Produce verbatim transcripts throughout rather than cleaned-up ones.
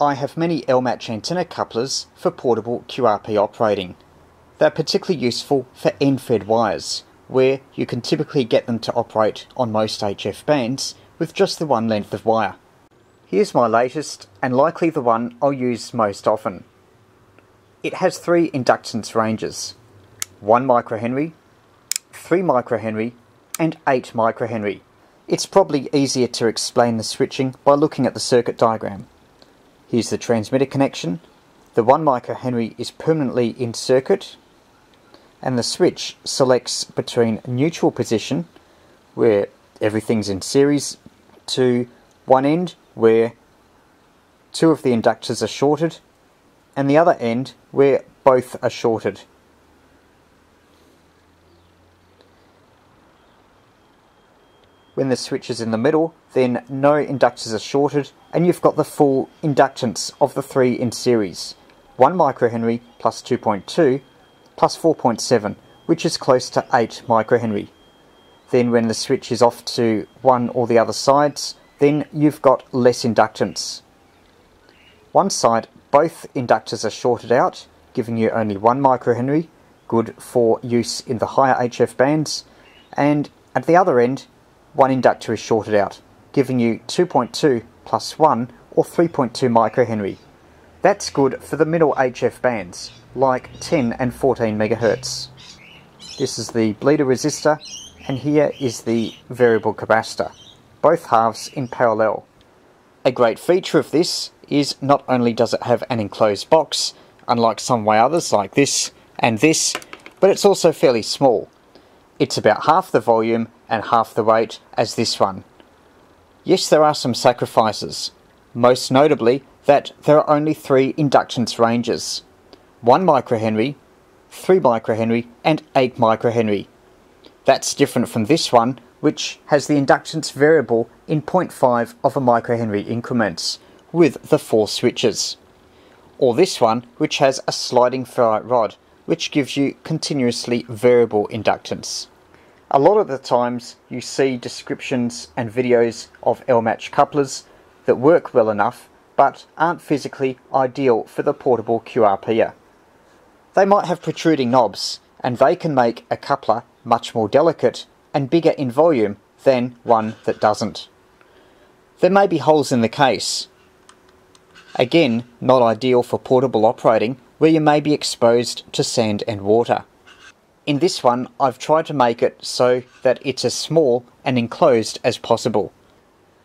I have many L match antenna couplers for portable Q R P operating. They're particularly useful for end-fed wires, where you can typically get them to operate on most H F bands with just the one length of wire. Here's my latest, and likely the one I'll use most often. It has three inductance ranges, one microhenry, three microhenry and eight microhenry. It's probably easier to explain the switching by looking at the circuit diagram. Here's the transmitter connection. The one microhenry is permanently in circuit, and the switch selects between neutral position, where everything's in series, to one end where two of the inductors are shorted, and the other end where both are shorted. When the switch is in the middle, then no inductors are shorted and you've got the full inductance of the three in series. one microhenry plus two point two plus four point seven, which is close to eight microhenry. Then when the switch is off to one or the other sides, then you've got less inductance. One side, both inductors are shorted out, giving you only one microhenry, good for use in the higher H F bands, and at the other end, one inductor is shorted out, giving you two point two plus one or three point two microhenry. That's good for the middle H F bands, like ten and fourteen megahertz. This is the bleeder resistor, and here is the variable capacitor, both halves in parallel. A great feature of this is not only does it have an enclosed box, unlike some way others like this and this, but it's also fairly small. It's about half the volume and half the weight as this one. Yes, there are some sacrifices, most notably that there are only three inductance ranges, one microhenry, three microhenry and eight microhenry. That's different from this one, which has the inductance variable in zero point five of a microhenry increments with the four switches, or this one which has a sliding ferrite rod which gives you continuously variable inductance. A lot of the times you see descriptions and videos of L match couplers that work well enough but aren't physically ideal for the portable Q R P-er. They might have protruding knobs and they can make a coupler much more delicate and bigger in volume than one that doesn't. There may be holes in the case. Again, not ideal for portable operating where you may be exposed to sand and water. In this one, I've tried to make it so that it's as small and enclosed as possible.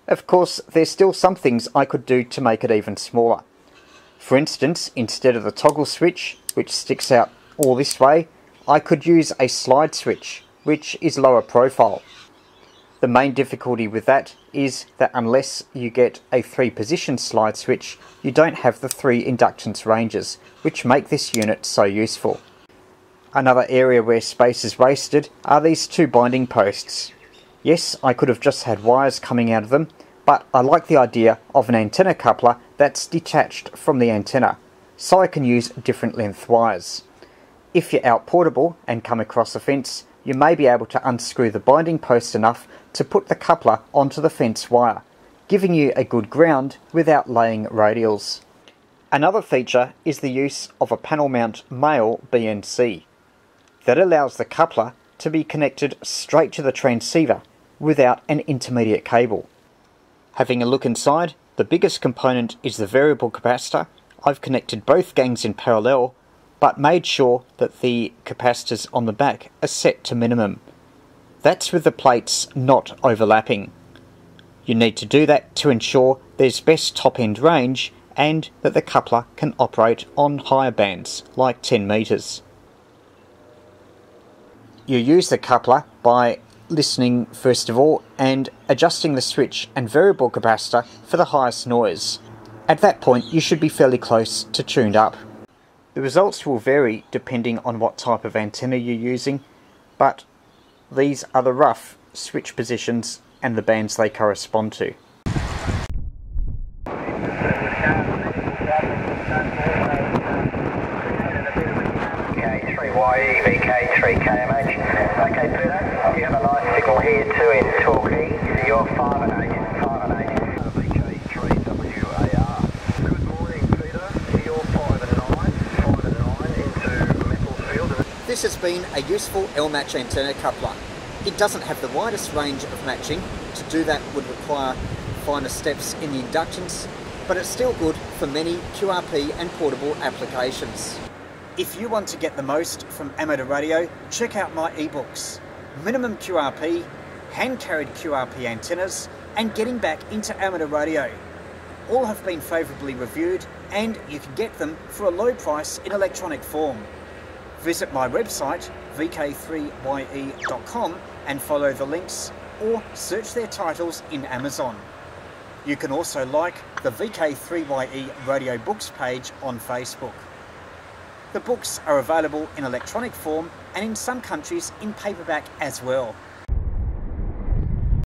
Of course, there's still some things I could do to make it even smaller. For instance, instead of the toggle switch, which sticks out all this way, I could use a slide switch, which is lower profile. The main difficulty with that is that unless you get a three position slide switch, you don't have the three inductance ranges, which make this unit so useful. Another area where space is wasted are these two binding posts. Yes, I could have just had wires coming out of them, but I like the idea of an antenna coupler that's detached from the antenna, so I can use different length wires. If you're out portable and come across a fence, you may be able to unscrew the binding post enough to put the coupler onto the fence wire, giving you a good ground without laying radials. Another feature is the use of a panel mount male B N C. That allows the coupler to be connected straight to the transceiver without an intermediate cable. Having a look inside, the biggest component is the variable capacitor. I've connected both gangs in parallel, but made sure that the capacitors on the back are set to minimum. That's with the plates not overlapping. You need to do that to ensure there's best top end range and that the coupler can operate on higher bands, like ten meters. You use the coupler by listening first of all and adjusting the switch and variable capacitor for the highest noise. At that point you should be fairly close to tuned up. The results will vary depending on what type of antenna you're using, but these are the rough switch positions and the bands they correspond to. V K three Y E, V K three K M H. Okay, Peter, you have a nice signal here too in Torquay. You're five and eight, five and eight. V K three W A R. Good morning. been a useful L-match antenna coupler. It doesn't have the widest range of matching. To do that would require finer steps in the inductance, but it's still good for many Q R P and portable applications. If you want to get the most from amateur radio, check out my ebooks, Minimum Q R P, Hand-Carried Q R P Antennas, and Getting Back into Amateur Radio. All have been favourably reviewed, and you can get them for a low price in electronic form. Visit my website, V K three Y E dot com, and follow the links, or search their titles in Amazon. You can also like the V K three Y E Radio Books page on Facebook. The books are available in electronic form and in some countries in paperback as well.